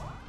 What?